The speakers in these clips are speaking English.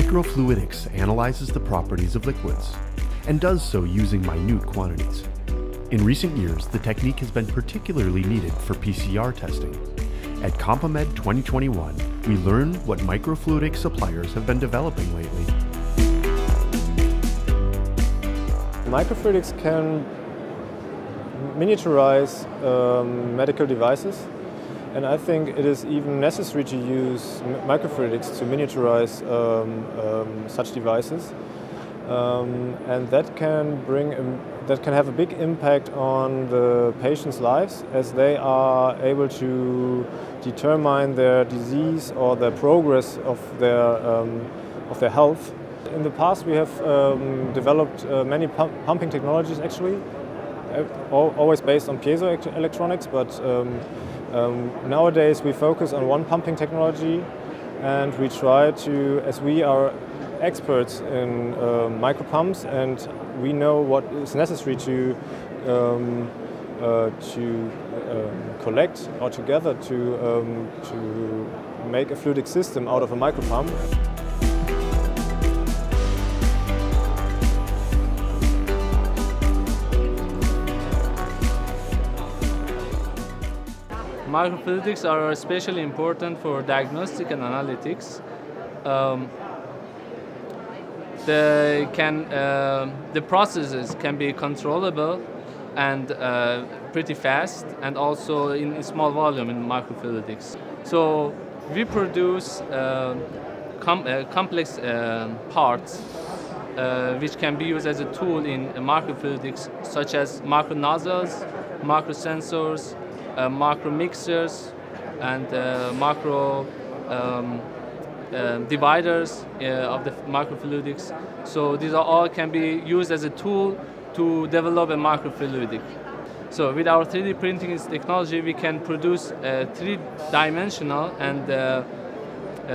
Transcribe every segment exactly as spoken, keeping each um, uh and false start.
Microfluidics analyzes the properties of liquids and does so using minute quantities. In recent years, the technique has been particularly needed for P C R testing. At CompaMed twenty twenty-one, we learned what microfluidic suppliers have been developing lately. Microfluidics can miniaturize um, medical devices, and I think it is even necessary to use microfluidics to miniaturize um, um, such devices. Um, and that can bring a, that can have a big impact on the patients' lives, as they are able to determine their disease or the progress of their um, of their health. In the past, we have um, developed uh, many pump pumping technologies, actually, always based on piezoelectronics. But um, um, nowadays, we focus on one pumping technology, and we try to, as we are experts in uh, micropumps, and we know what is necessary to um, uh, to uh, collect or to gather to um, to make a fluidic system out of a micropump. Microfluidics are especially important for diagnostic and analytics. Um, They can, uh, the processes can be controllable and uh, pretty fast, and also in small volume in microfluidics. So we produce uh, com uh, complex uh, parts uh, which can be used as a tool in microfluidics, such as micronozzles, microsensors, uh, micromixers, and uh, micro um, Uh, dividers uh, of the microfluidics. So these are all can be used as a tool to develop a microfluidic. So with our three D printing technology, we can produce uh, three-dimensional and uh, uh,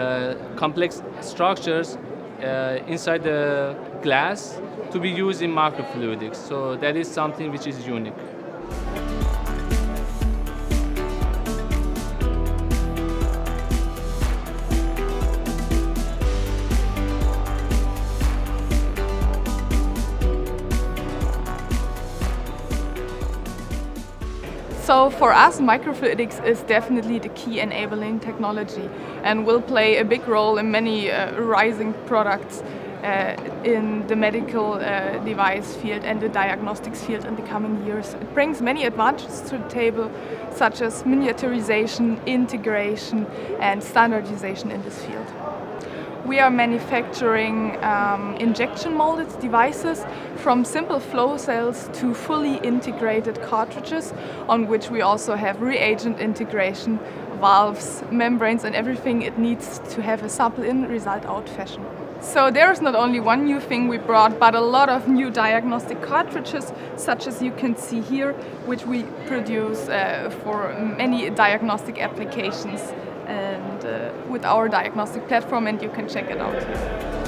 complex structures uh, inside the glass to be used in microfluidics. So that is something which is unique. So for us, microfluidics is definitely the key enabling technology and will play a big role in many uh, rising products uh, in the medical uh, device field and the diagnostics field in the coming years. It brings many advantages to the table, such as miniaturization, integration and standardization in this field. We are manufacturing um, injection molded devices, from simple flow cells to fully integrated cartridges, on which we also have reagent integration, valves, membranes and everything it needs to have a sample in, result out fashion. So there is not only one new thing we brought, but a lot of new diagnostic cartridges, such as you can see here, which we produce uh, for many diagnostic applications. And uh, with our diagnostic platform, and you can check it out.